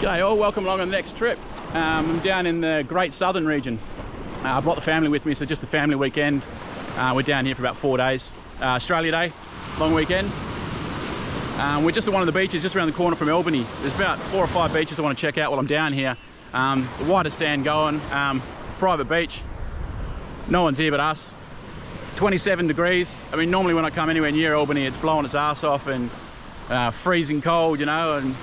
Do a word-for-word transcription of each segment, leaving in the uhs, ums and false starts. G'day all, welcome along on the next trip. Um, I'm down in the Great Southern region. Uh, I've brought the family with me, so just the family weekend. Uh, we're down here for about four days. Uh, Australia Day, long weekend. Um, we're just at one of the beaches, just around the corner from Albany. There's about four or five beaches I want to check out while I'm down here. Um, the whitest sand going, um, private beach. No one's here but us. twenty-seven degrees. I mean, normally when I come anywhere near Albany, it's blowing its ass off and uh, freezing cold, you know, and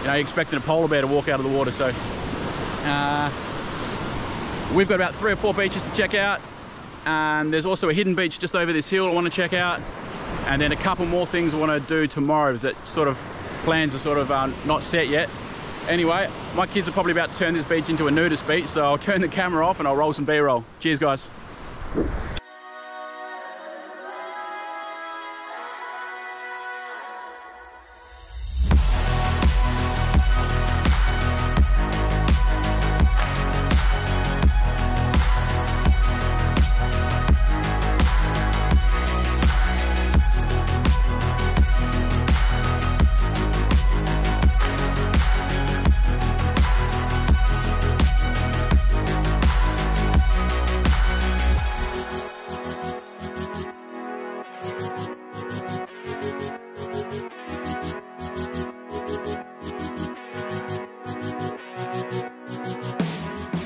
you know, you're expecting a polar bear to walk out of the water. So uh, we've got about three or four beaches to check out. And there's also a hidden beach just over this hill I want to check out. And then a couple more things I want to do tomorrow that sort of plans are sort of uh, not set yet. Anyway, my kids are probably about to turn this beach into a nudist beach. So I'll turn the camera off and I'll roll some B-roll. Cheers, guys.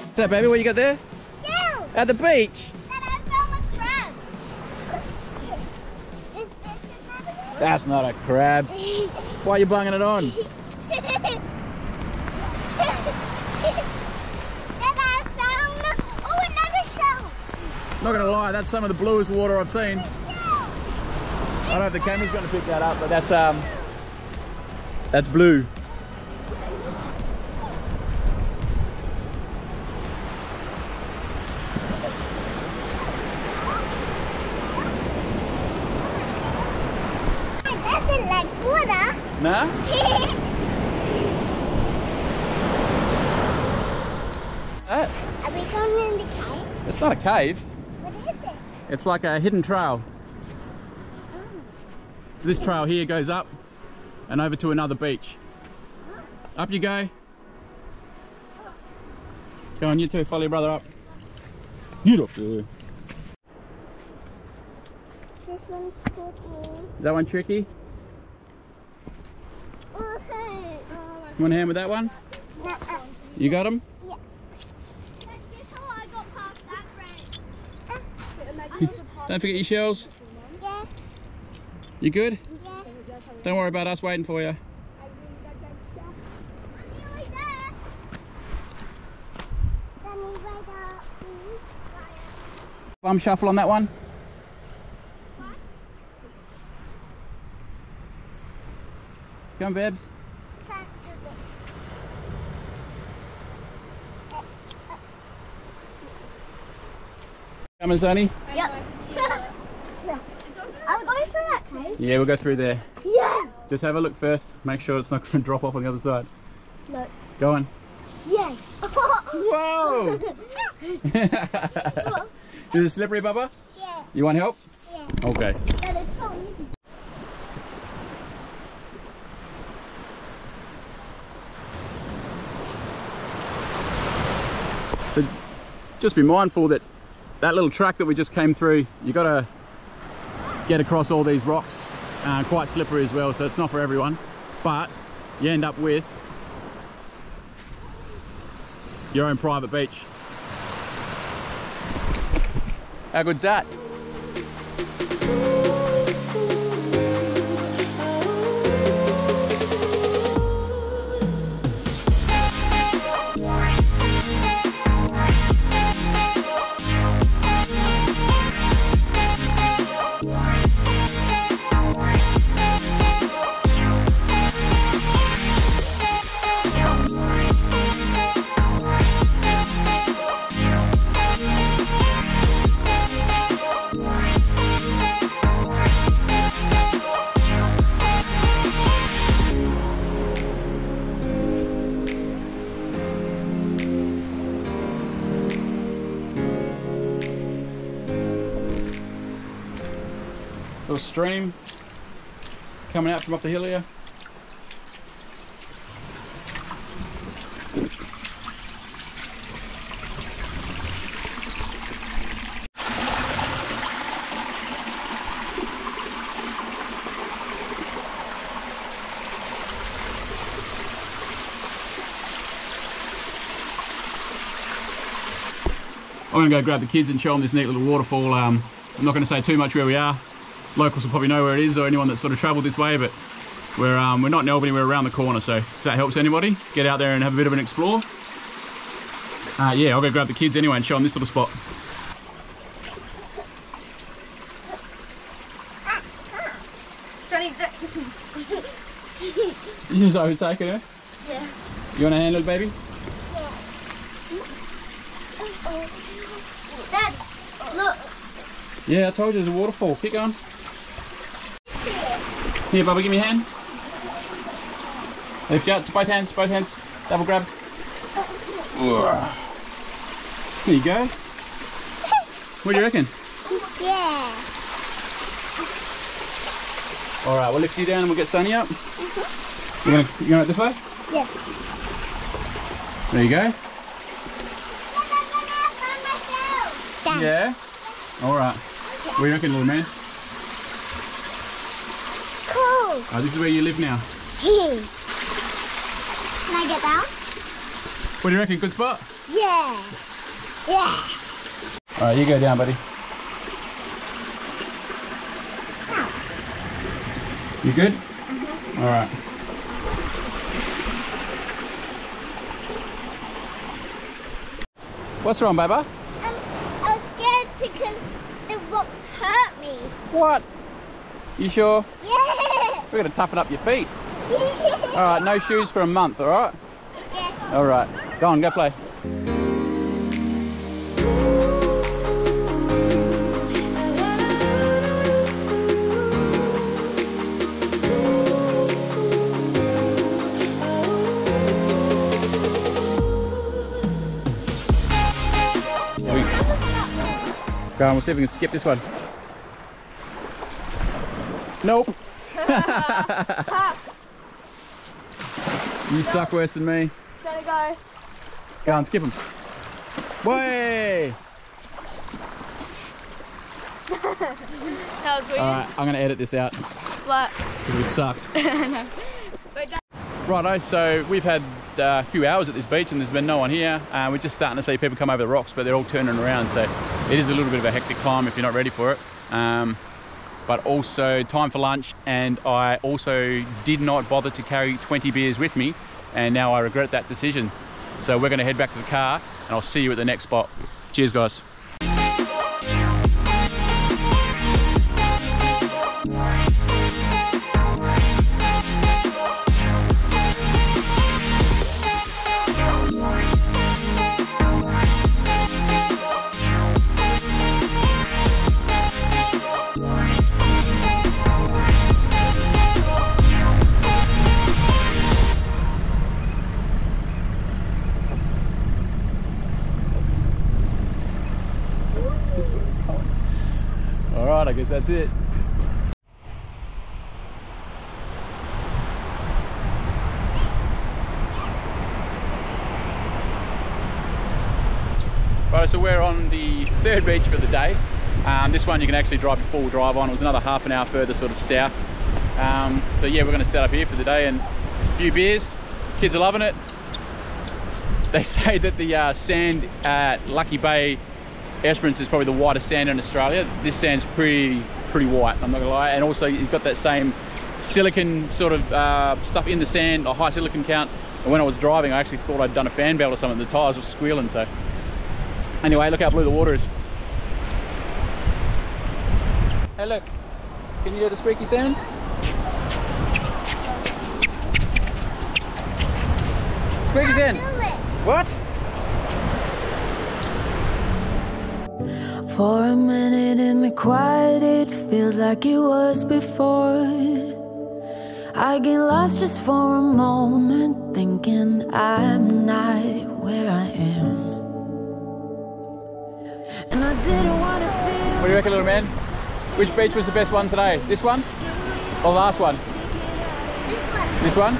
What's up, baby? What you got there? Shoe! At the beach? That I fell a crab. Is this another one? That's not a crab. Why are you bunging it on? That I found. Oh, another shell. Not gonna lie, that's some of the bluest water I've seen. I don't know if the camera's gonna pick that up, but that's um, that's blue. Nah? That? Are we going in the cave? It's not a cave. What is it? It's like a hidden trail. Oh. So this trail here goes up and over to another beach. Oh. Up you go. Oh. Go on, you two, follow your brother up. Get up there. This one's tricky. Is that one tricky? You want a hand with that one? No, uh, you got him? Yeah. That's how I got past that friend. Don't forget your shells. Yeah. You good? Yeah. Don't worry about us waiting for you. I'm nearly there. Then we wait up. Bum shuffle on that one. What? Come, Bebs. Come on, Sonny. Yep. I'll go through that cave. Yeah, we'll go through there. Yeah. Just have a look first. Make sure it's not going to drop off on the other side. No. Go on. Yeah. Whoa! Is it slippery, Bubba? Yeah. You want help? Yeah. Okay. But it's so easy. So just be mindful that that little track that we just came through, you got to get across all these rocks, uh, quite slippery as well, so it's not for everyone, but you end up with your own private beach. How good's that? Little stream coming out from up the hill here. I'm going to go grab the kids and show them this neat little waterfall. Um, I'm not going to say too much where we are. Locals will probably know where it is, or anyone that's sort of travelled this way, but we're, um, we're not in Albany, we're around the corner, so if that helps anybody, get out there and have a bit of an explore. Uh, yeah, I'll go grab the kids anyway and show them this little spot. You just overtaking her? Yeah. You want to handle it, baby? Dad, look. Yeah, I told you there's a waterfall. Keep going. Here, Bubba, give me a hand. Lift you up. Both hands, both hands. Double grab. There you go. What do you reckon? Yeah. Alright, we'll lift you down and we'll get Sunny up. Mm-hmm. You're gonna, you going up this way? Yeah. There you go. Yeah? Alright. What do you reckon, little man? Cool. Oh, this is where you live now. Here. Can I get down? What do you reckon? Good spot? Yeah. Yeah. Alright, you go down, buddy. You good? Mm-hmm. Alright. What's wrong, Baba? Because the rocks hurt me. What? You sure? Yeah. We're going to toughen up your feet. Yeah. Alright, no shoes for a month, alright? Yeah. Alright, go on, go play. Go on, we'll see if we can skip this one. Nope. You suck worse than me. Gotta go. Go on, skip them. Way. That was weird. Alright, I'm gonna edit this out. What? Because we suck. No. Righto, so we've had uh, a few hours at this beach and there's been no one here, and uh, we're just starting to see people come over the rocks, but they're all turning around, so it is a little bit of a hectic climb if you're not ready for it. Um, but also time for lunch, and I also did not bother to carry twenty beers with me, and now I regret that decision. So we're going to head back to the car and I'll see you at the next spot. Cheers, guys. Alright, I guess that's it. Right, so we're on the third beach for the day. Um, this one you can actually drive your full drive on. It was another half an hour further sort of south. Um, so yeah, we're going to set up here for the day and a few beers. Kids are loving it. They say that the uh, sand at Lucky Bay Esperance is probably the whitest sand in Australia. This sand's pretty pretty white, I'm not gonna lie, and also you've got that same silicon sort of uh, stuff in the sand, a high silicon count, and when I was driving I actually thought I'd done a fan belt or something. The tyres were squealing, so anyway, look how blue the water is. Hey look, can you hear the squeaky sound? Squeaky sound! What? For a minute in the quiet, it feels like it was before. I get lost just for a moment, thinking I'm not where I am. And I didn't want to feel. What do you reckon, little man? Which beach was the best one today? This one? Or the last one? This one? This one?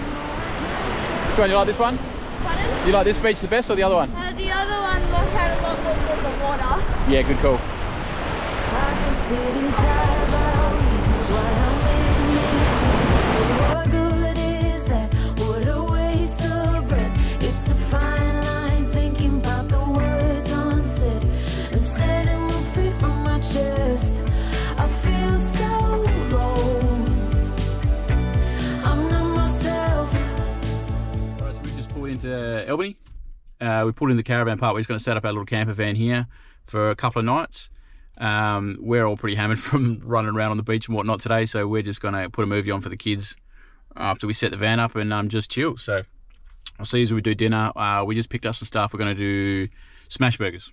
Which one, you like this one? Pardon? You like this beach the best or the other one? Uh, the other one had a lot more for the water. Yeah, good call. I can sit and cry about reasons why I'm in this mess. But what good is that? What a waste of breath. It's a fine line thinking about the words unsaid and setting me free from my chest. I feel so low. I'm not myself. Alright, so we just pulled into Albany. Uh, we pulled in the caravan park. We're just going to set up our little camper van here for a couple of nights. Um, we're all pretty hammered from running around on the beach and whatnot today, so we're just going to put a movie on for the kids after we set the van up and um, just chill. So I'll see you as we do dinner. Uh, we just picked up some stuff. We're going to do smash burgers.